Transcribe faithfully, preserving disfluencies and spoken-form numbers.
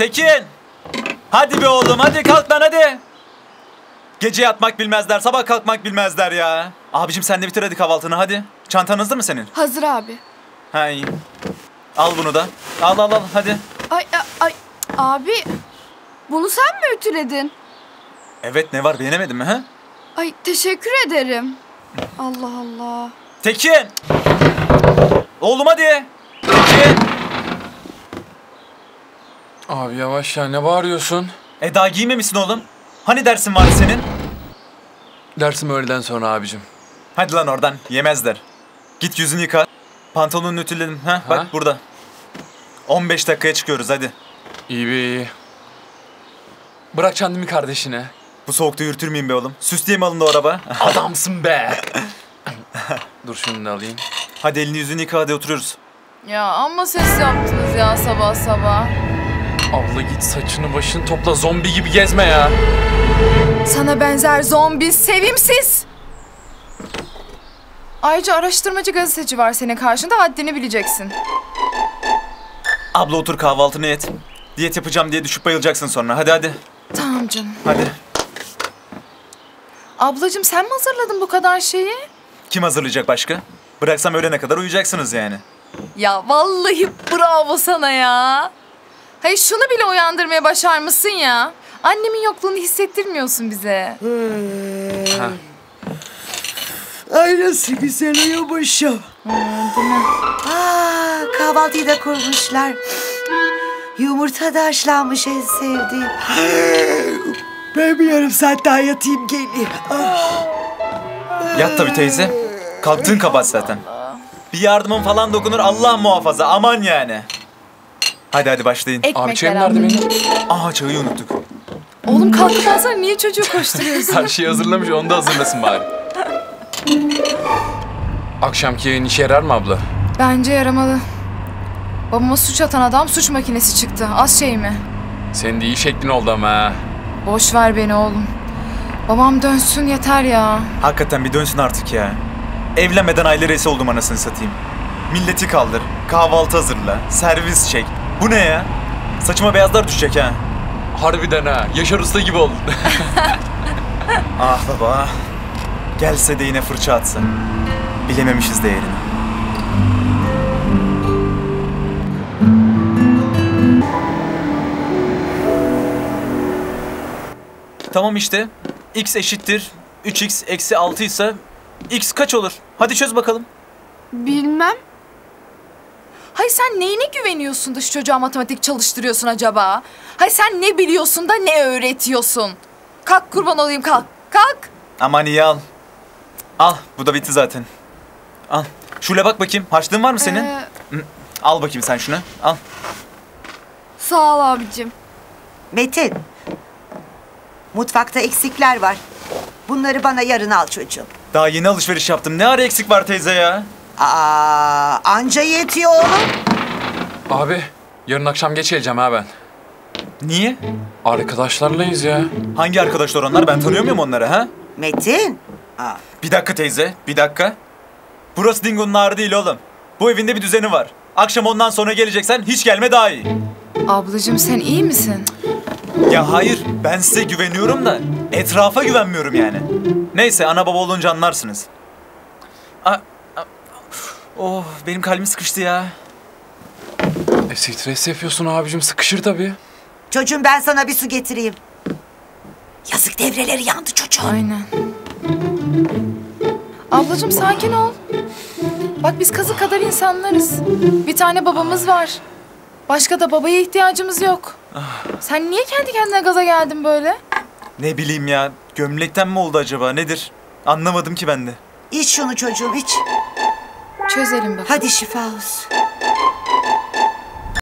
Tekin! Hadi be oğlum, hadi kalk lan hadi. Gece yatmak bilmezler, sabah kalkmak bilmezler ya. Abicim sen de bitir hadi kahvaltını hadi. Çantan hazır mı senin? Hazır abi. He iyi. Al bunu da. Al al al hadi. Ay ay, ay. Abi bunu sen mi ütüledin? Evet ne var beğenemedin mi ha? Ay teşekkür ederim. Allah Allah. Tekin! Oğlum hadi. Tekin! Abi yavaş ya, ne bağırıyorsun? E daha giymemişsin oğlum. Hani dersin var senin? Dersim öğleden sonra abicim. Hadi lan oradan, yemezler. Git yüzünü yıka. Pantolonunu ütüledim. Heh, ha? Bak burada. on beş dakikaya çıkıyoruz hadi. İyi be iyi. Bırak çandımı kardeşine. Bu soğukta yürütürmeyeyim be oğlum. Süsleyeyim alın da o araba. Adamsın be. Dur şunu da alayım. Hadi elini yüzünü yıka hadi oturuyoruz. Ya amma ses yaptınız ya sabah sabah. Abla git saçını başını topla, zombi gibi gezme ya. Sana benzer zombi sevimsiz. Ayrıca araştırmacı gazeteci var senin karşında, haddini bileceksin. Abla otur kahvaltını et. Diyet yapacağım diye düşüp bayılacaksın sonra. Hadi hadi. Tamam canım. Hadi. Ablacığım sen mi hazırladın bu kadar şeyi? Kim hazırlayacak başka? Bıraksam öğlene kadar uyuyacaksınız yani. Ya vallahi bravo sana ya. Hayır şunu bile uyandırmaya başarmışsın ya. Annemin yokluğunu hissettirmiyorsun bize. Ha. Ay nasıl güzel uyumuşum. Aa, kahvaltıyı da kurmuşlar. Yumurta da haşlanmış en sevdiğim. Ben bir yarım saat daha yatayım geleyim. Ah. Yat tabii teyze. Kalktığın kabahat zaten. Bir yardımın falan dokunur Allah muhafaza. Aman yani. Hadi hadi başlayın. Ekmek abi çayım nerede benim? Aha çayı unuttuk. Oğlum kalkıp alsana, niye çocuğu koşturuyorsun? Her şeyi hazırlamış, onu da hazırlasın bari. Akşamki yayın işe yarar mı abla? Bence yaramalı. Babama suç atan adam suç makinesi çıktı. Az şey mi? Senin de iyi şeklin oldu ama ha. Boş ver beni oğlum. Babam dönsün yeter ya. Hakikaten bir dönsün artık ya. Evlenmeden aile reisi oldum anasını satayım. Milleti kaldır, kahvaltı hazırla, servis çek. Bu ne ya? Saçıma beyazlar düşecek ha. Harbiden ha. Yaşar Usta gibi oldun. Ah baba. Gelse de yine fırça atsın. Bilememişiz değerini. Tamam işte. X eşittir. üç x eksi altı ise x kaç olur? Hadi çöz bakalım. Bilmem. Hayır sen neyine güveniyorsun da şu çocuğa matematik çalıştırıyorsun acaba? Hayır sen ne biliyorsun da ne öğretiyorsun? Kalk kurban olayım kalk. Kalk. Aman iyi al. Al bu da bitti zaten. Al. Şule bak bakayım. Harçlığın var mı senin? Ee... Al bakayım sen şunu. Al. Sağ ol abicim. Metin. Mutfakta eksikler var. Bunları bana yarın al çocuğum. Daha yeni alışveriş yaptım. Ne ara eksik var teyze ya? Aa, anca yetiyor oğlum. Abi, yarın akşam geç geleceğim ha ben. Niye? Arkadaşlarlayız ya. Hangi arkadaşlar onlar? Ben tanıyor muyum onları ha? Metin. Aa. Bir dakika teyze, bir dakika. Burası Dingo'nun ağrı değil oğlum. Bu evinde bir düzeni var. Akşam ondan sonra geleceksen hiç gelme daha iyi. Ablacığım sen iyi misin? Ya hayır, ben size güveniyorum da etrafa güvenmiyorum yani. Neyse, ana baba olunca anlarsınız. Aa. Oh, benim kalbim sıkıştı ya. E, stres yapıyorsun abicim, sıkışır tabii. Çocuğum ben sana bir su getireyim. Yazık devreleri yandı çocuğum. Aynen. Ablacığım sakin ol. Bak biz kazık kadar insanlarız. Bir tane babamız var. Başka da babaya ihtiyacımız yok. Sen niye kendi kendine gaza geldin böyle? Ne bileyim ya, gömlekten mi oldu acaba nedir? Anlamadım ki ben de. İç şunu çocuğum iç. Çözelim bakalım. Hadi şifa olsun.